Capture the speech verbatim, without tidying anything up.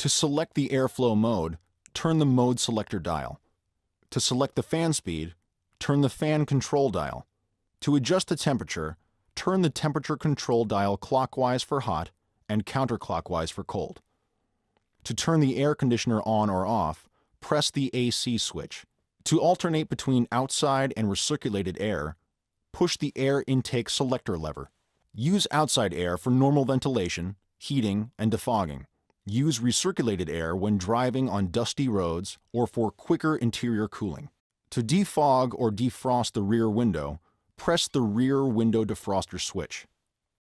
To select the airflow mode, turn the mode selector dial. To select the fan speed, turn the fan control dial. To adjust the temperature, turn the temperature control dial clockwise for hot and counterclockwise for cold. To turn the air conditioner on or off, press the A C switch. To alternate between outside and recirculated air, push the air intake selector lever. Use outside air for normal ventilation, heating, and defogging. Use recirculated air when driving on dusty roads or for quicker interior cooling. To defog or defrost the rear window, press the rear window defroster switch.